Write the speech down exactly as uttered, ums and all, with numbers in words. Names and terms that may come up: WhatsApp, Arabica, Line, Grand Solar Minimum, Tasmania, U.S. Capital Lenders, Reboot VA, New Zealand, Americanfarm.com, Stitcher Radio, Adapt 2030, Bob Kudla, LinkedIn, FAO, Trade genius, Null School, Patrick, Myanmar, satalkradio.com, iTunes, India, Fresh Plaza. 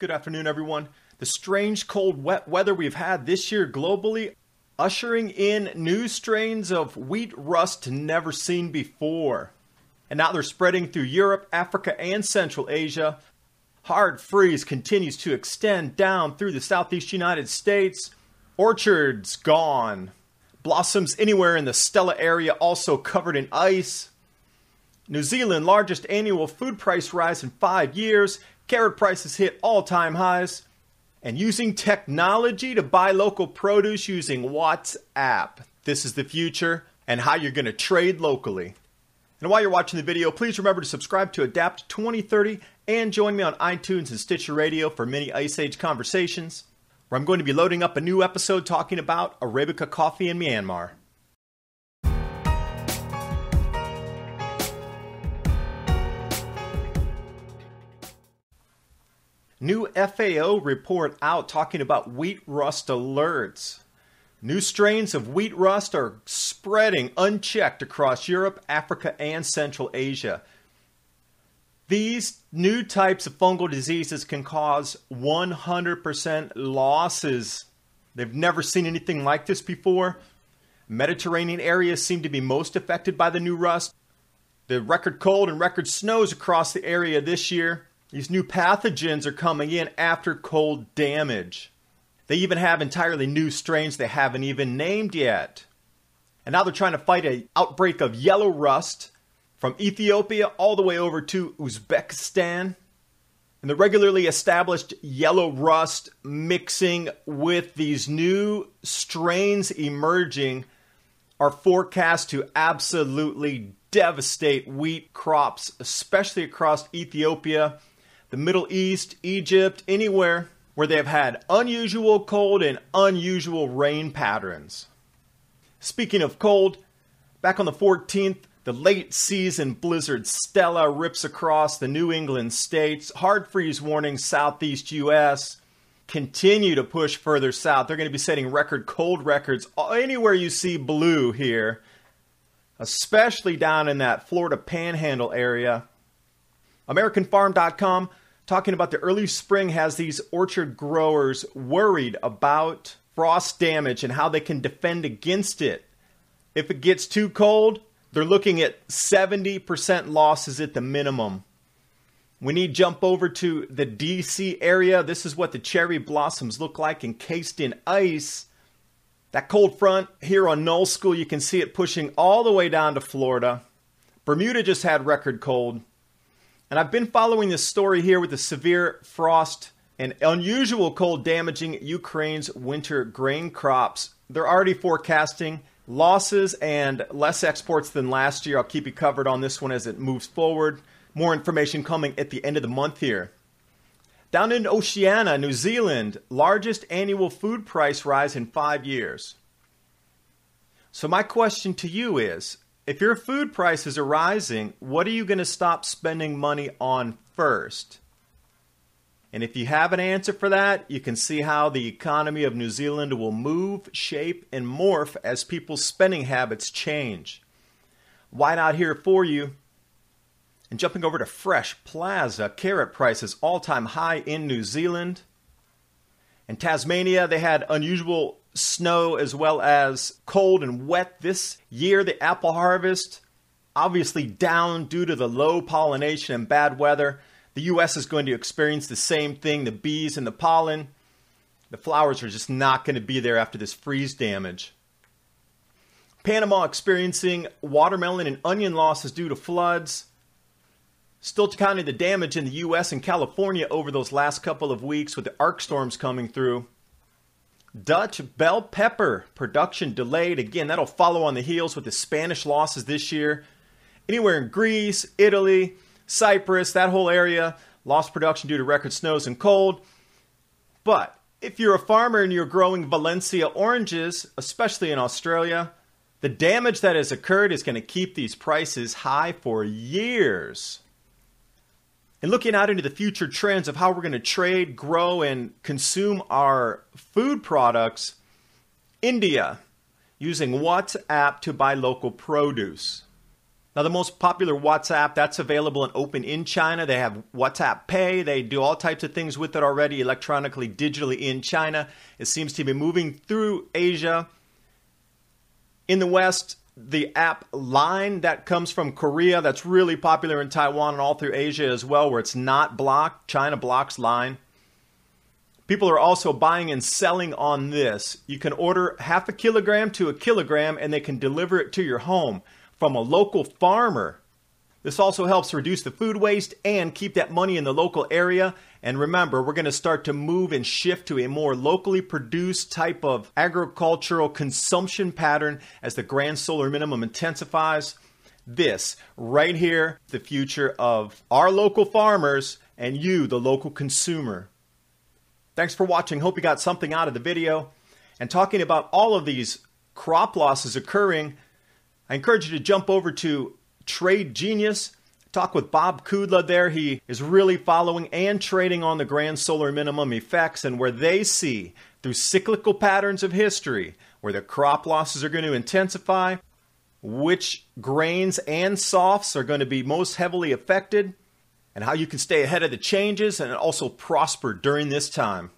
Good afternoon, everyone. The strange cold wet weather we've had this year globally, ushering in new strains of wheat rust never seen before. And now they're spreading through Europe, Africa, and Central Asia. Hard freeze continues to extend down through the southeast United States. Orchards gone. Blossoms anywhere in the Stella area also covered in ice. New Zealand, largest annual food price rise in five years. Carrot prices hit all-time highs. And using technology to buy local produce using WhatsApp. This is the future and how you're going to trade locally. And while you're watching the video, please remember to subscribe to Adapt twenty thirty and join me on iTunes and Stitcher Radio for many Ice Age conversations, where I'm going to be loading up a new episode talking about Arabica coffee in Myanmar. New F A O report out talking about wheat rust alerts. New strains of wheat rust are spreading unchecked across Europe, Africa, and Central Asia. These new types of fungal diseases can cause one hundred percent losses. They've never seen anything like this before. Mediterranean areas seem to be most affected by the new rust. The record cold and record snows across the area this year. These new pathogens are coming in after cold damage. They even have entirely new strains they haven't even named yet. And now they're trying to fight an outbreak of yellow rust from Ethiopia all the way over to Uzbekistan. And the regularly established yellow rust mixing with these new strains emerging are forecast to absolutely devastate wheat crops, especially across Ethiopia, the Middle East, Egypt, anywhere where they've had unusual cold and unusual rain patterns. Speaking of cold, back on the fourteenth, the late season blizzard Stella rips across the New England states. Hard freeze warnings southeast U S continue to push further south. They're going to be setting record cold records anywhere you see blue here, especially down in that Florida Panhandle area. American farm dot com talking about the early spring has these orchard growers worried about frost damage and how they can defend against it. If it gets too cold, they're looking at seventy percent losses at the minimum. We need to jump over to the D C area. This is what the cherry blossoms look like encased in ice. That cold front here on Null School, you can see it pushing all the way down to Florida. Bermuda just had record cold. And I've been following this story here with the severe frost and unusual cold damaging Ukraine's winter grain crops. They're already forecasting losses and less exports than last year. I'll keep you covered on this one as it moves forward. More information coming at the end of the month here. Down in Oceania, New Zealand, largest annual food price rise in five years. So my question to you is, if your food prices are rising, what are you going to stop spending money on first? And if you have an answer for that, you can see how the economy of New Zealand will move, shape, and morph as people's spending habits change. Why not here for you? And jumping over to Fresh Plaza, carrot prices all-time high in New Zealand. In Tasmania, they had unusual snow as well as cold and wet this year. The apple harvest obviously down due to the low pollination and bad weather. The U S is going to experience the same thing, the bees and the pollen. The flowers are just not going to be there after this freeze damage. Panama experiencing watermelon and onion losses due to floods. Still counting the damage in the U S and California over those last couple of weeks with the arc storms coming through. Dutch bell pepper production delayed. Again, that'll follow on the heels with the Spanish losses this year. Anywhere in Greece, Italy, Cyprus, that whole area, lost production due to record snows and cold. But if you're a farmer and you're growing Valencia oranges, especially in Australia, the damage that has occurred is going to keep these prices high for years. And looking out into the future trends of how we're going to trade, grow, and consume our food products, India using WhatsApp to buy local produce. Now, the most popular WhatsApp, that's available and open in China. They have WhatsApp Pay. They do all types of things with it already, electronically, digitally in China. It seems to be moving through Asia. In the West, the app Line, that comes from Korea. That's really popular in Taiwan and all through Asia as well, where it's not blocked. China blocks Line. People are also buying and selling on this. You can order half a kilogram to a kilogram, and they can deliver it to your home from a local farmer. This also helps reduce the food waste and keep that money in the local area. And remember, we're going to start to move and shift to a more locally produced type of agricultural consumption pattern as the grand solar minimum intensifies. This right here, the future of our local farmers and you, the local consumer. Thanks for watching. Hope you got something out of the video. And talking about all of these crop losses occurring, I encourage you to jump over to Trade Genius. Talk with Bob Kudla there. He is really following and trading on the grand solar minimum effects and where they see through cyclical patterns of history where the crop losses are going to intensify, which grains and softs are going to be most heavily affected, and how you can stay ahead of the changes and also prosper during this time.